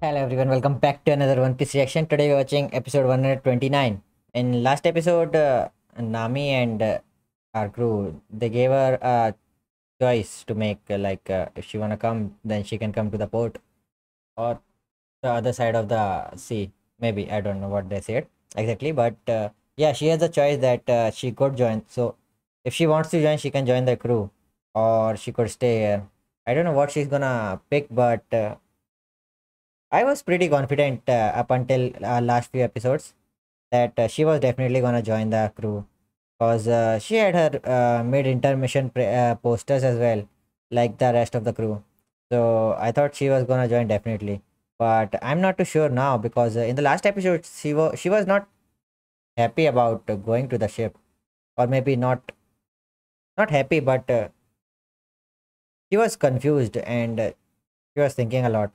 Hello everyone, welcome back to another One Piece reaction. Today we're watching episode 129. In last episode, Nami and our crew, they gave her a choice to make, like if she wanna come, then she can come to the port or the other side of the sea. Maybe, I don't know what they said exactly, but yeah, she has a choice that she could join. So if she wants to join, she can join the crew, or she could stay here. I don't know what she's gonna pick, but I was pretty confident up until our last few episodes that she was definitely gonna join the crew, because she had her mid-intermission posters as well, like the rest of the crew. So I thought she was gonna join definitely, but I'm not too sure now, because in the last episode she was not happy about going to the ship, or maybe not happy, but she was confused and she was thinking a lot.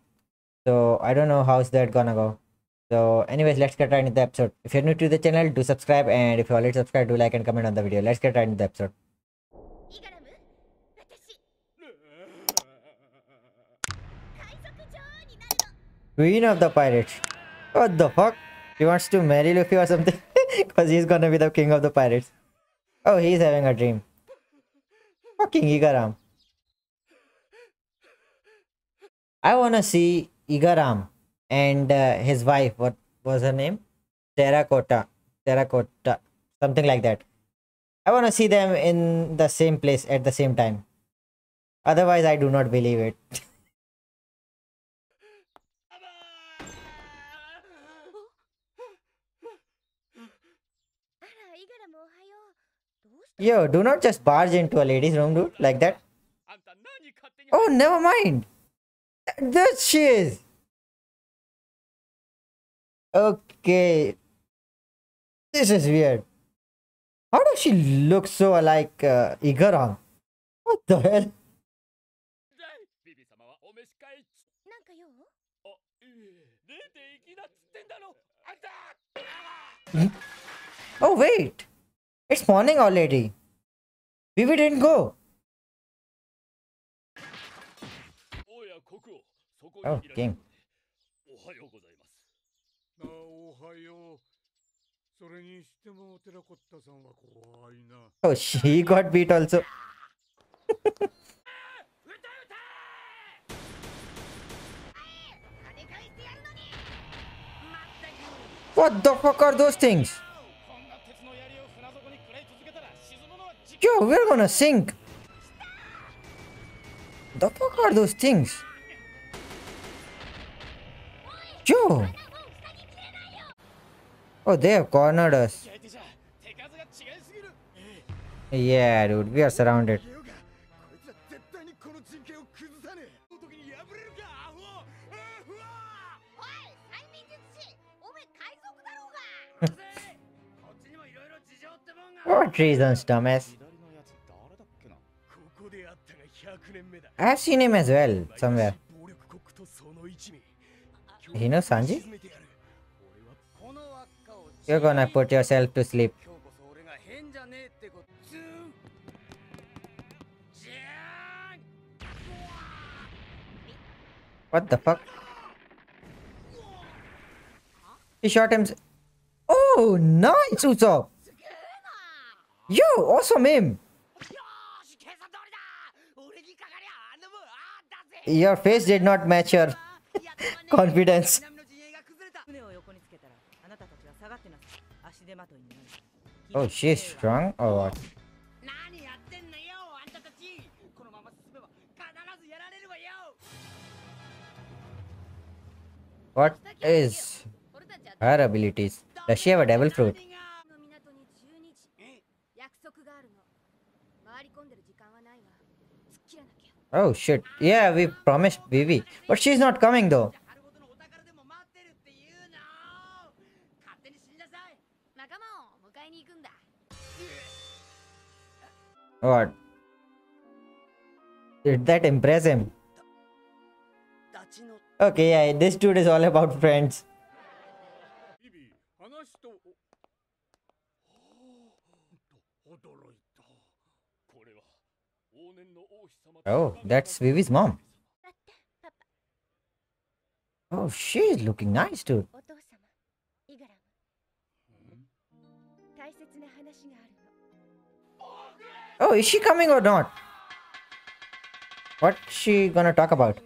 So I don't know how's that gonna go. So anyways, let's get right into the episode. If you're new to the channel, do subscribe, and if you already subscribed, do like and comment on the video. Let's get right into the episode. Queen of the pirates. What the fuck? She wants to marry Luffy or something? Because he's gonna be the king of the pirates. Oh, he's having a dream. Fucking Igaram. I wanna see Igaram and his wife, what was her name? Terracotta, something like that. I wanna see them in the same place at the same time. Otherwise, I do not believe it. Yo, do not just barge into a lady's room, dude, like that. Oh, never mind. That she is. Okay. This is weird. How does she look so like Igaram? What the hell? Oh wait. It's morning already. Vivi didn't go. Oh, game. Oh, she got beat also. What the fuck are those things? Yo, we're gonna sink. The fuck are those things? Yo! Oh, they have cornered us. Yeah, dude, we are surrounded. What reasons, dumbass? I have seen him as well, somewhere. You know Sanji? You're gonna put yourself to sleep. What the fuck? He shot him. Oh, nice, Uso! Yo, awesome him! Your face did not match your confidence. Oh, she's strong or what? What is her abilities? Does she have a devil fruit? Oh shit, yeah, we promised Vivi, but she's not coming though. What? Did that impress him? Okay, yeah, this dude is all about friends. Oh, that's Vivi's mom. Oh, she's looking nice too. Oh, is she coming or not? What's she gonna talk about?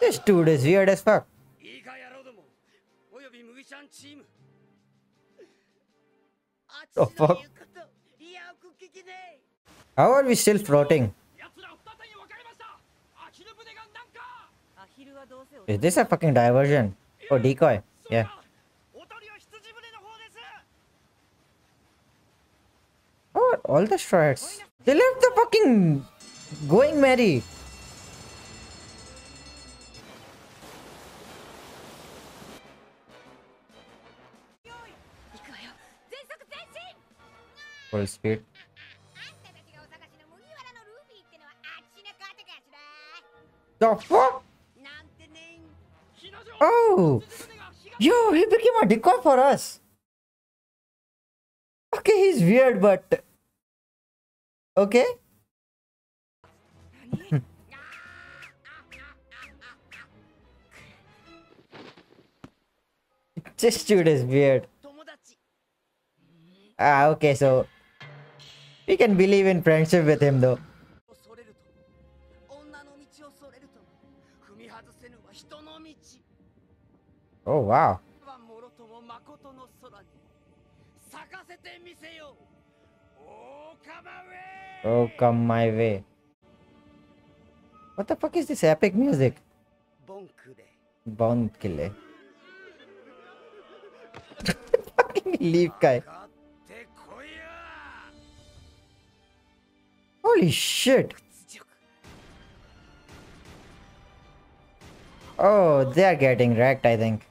This dude is weird as fuck. Oh fuck. How are we still floating? Is this a fucking diversion? Or decoy? Yeah. Oh, all the shreds. They left the fucking Going Merry. Full speed. The fuck? Oh! Yo, he became a decoy for us. Okay, he's weird, but... okay? This dude is weird. Ah, okay, so... we can believe in friendship with him though. Oh wow. Oh come my way. What the fuck is this epic music? Bonkille. Fucking leaf guy. Holy shit. Oh, they're getting wrecked, I think.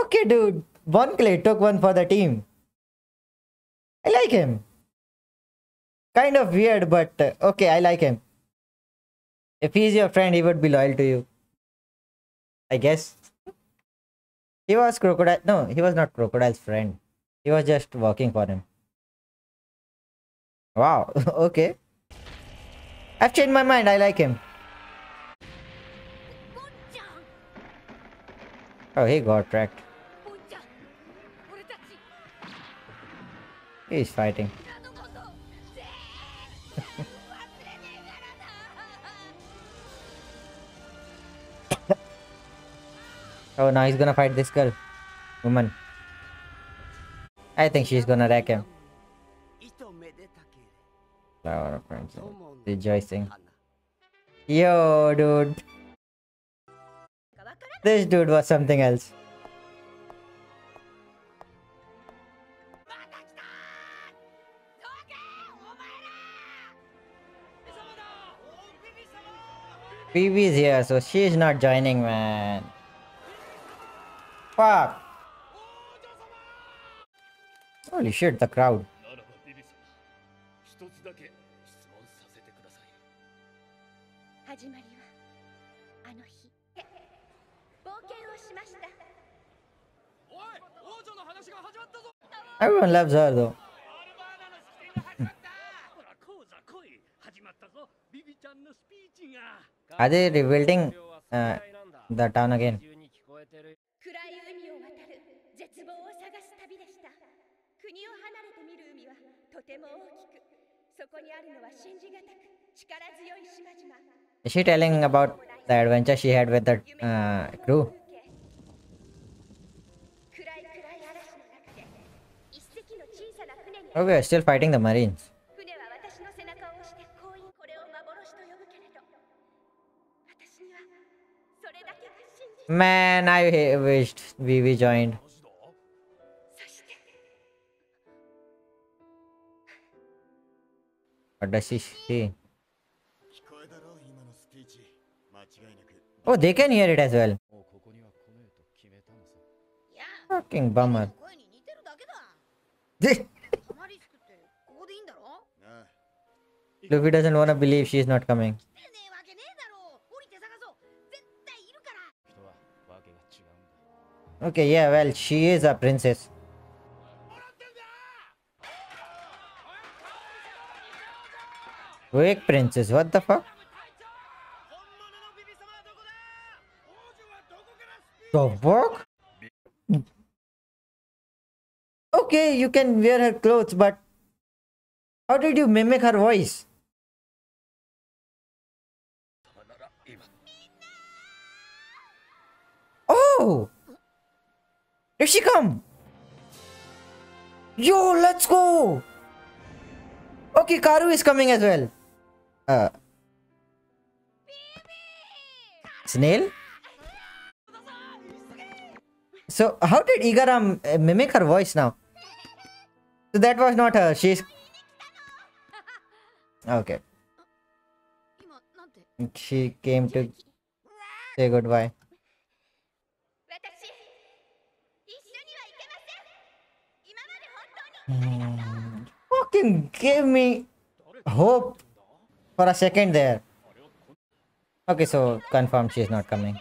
Okay, dude. Bonclay took one for the team. I like him. Kind of weird, but okay, I like him. If he's your friend, he would be loyal to you. I guess. He was Crocodile. No, he was not Crocodile's friend. He was just working for him. Wow. Okay. I've changed my mind. I like him. Oh, he got wrecked. He's fighting. Oh, now he's gonna fight this girl. Woman. I think she's gonna wreck him. Flower of friendship. Rejoicing. Yo, dude. This dude was something else. Vivi's here, so she's not joining, man. Fuck. Holy shit, the crowd. Everyone loves her though. Are they rebuilding the town again? Is she telling about the adventure she had with the crew? Oh, we are still fighting the Marines. Man, I wished Vivi joined. What does she see? Oh, they can hear it as well. Fucking bummer. Luffy doesn't want to believe she's not coming. Okay, yeah, well, she is a princess. Wake princess, what the fuck? The fuck? Okay, you can wear her clothes, but how did you mimic her voice? Oh! Here she come! Yo, let's go! Okay, Karu is coming as well. Snail? So, how did Igaram mimic her voice now? So that was not her, she's... Okay. She came to say goodbye. Fucking gave me hope for a second there. Okay, so confirmed she's not coming.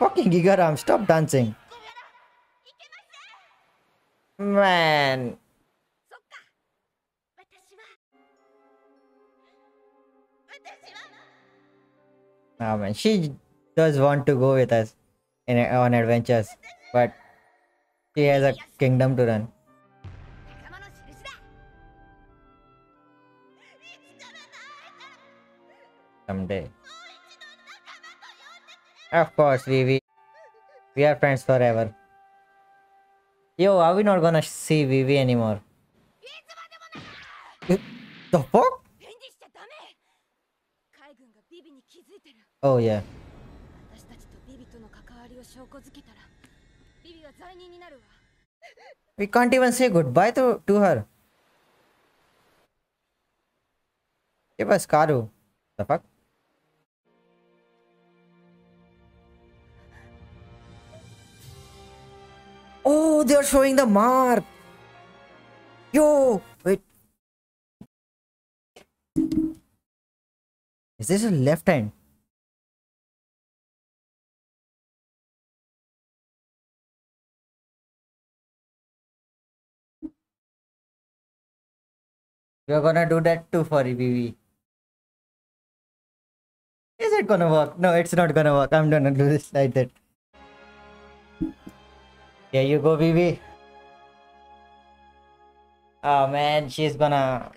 Fucking Igaram, stop dancing. Man. Oh man, she does want to go with us on adventures, but she has a kingdom to run. Someday. Of course, Vivi. We are friends forever. Yo, are we not gonna see Vivi anymore? The fuck? Oh yeah. We can't even say goodbye to her. It was Karu. The fuck? Oh, they are showing the mark. Yo, wait. Is this a left hand? We are gonna do that too for Vivi. Is it gonna work? No, it's not gonna work. I'm gonna do this like that. Here you go, Vivi. Oh man, she's gonna...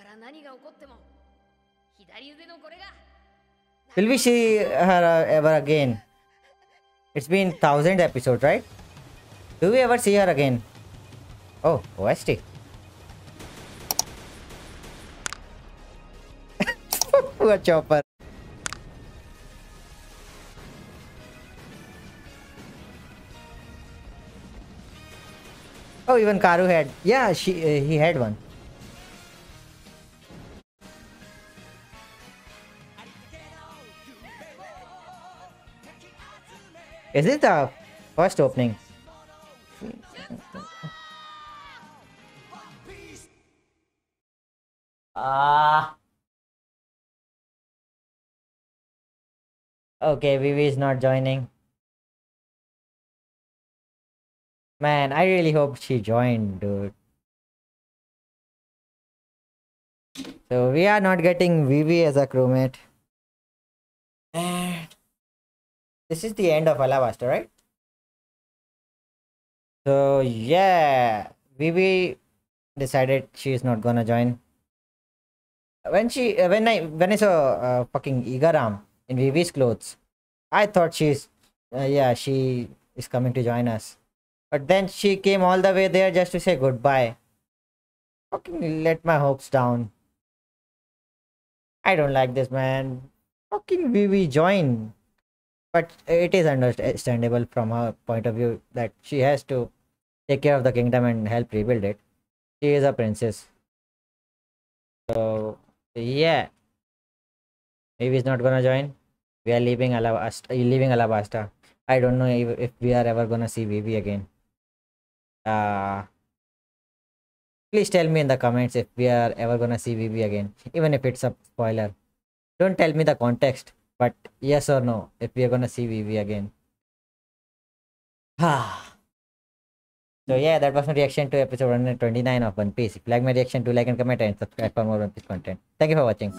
Will we see her ever again? It's been 1000 episodes, right? Do we ever see her again? Oh, OST. Poor chopper. Oh, even Karu had. Yeah, he had one. Is it the first opening? Ah. Okay, Vivi is not joining. Man, I really hope she joined, dude. So we are not getting Vivi as a crewmate. And this is the end of Alabasta, right? So yeah, Vivi decided she is not gonna join. When I saw fucking Igaram in Vivi's clothes, I thought she is coming to join us. But then she came all the way there just to say goodbye. Fucking let my hopes down. I don't like this, man. Fucking Vivi join. But it is understandable from her point of view that she has to take care of the kingdom and help rebuild it. She is a princess. So, yeah. Vivi is not gonna join. We are leaving Alabasta. I don't know if we are ever gonna see Vivi again. Please tell me in the comments if we are ever gonna see Vivi again, even if it's a spoiler. Don't tell me the context, But yes or no, if we are gonna see Vivi again. So yeah, that was my reaction to episode 129 of One Piece. If you like my reaction, do like and comment and subscribe for more One Piece content. Thank you for watching.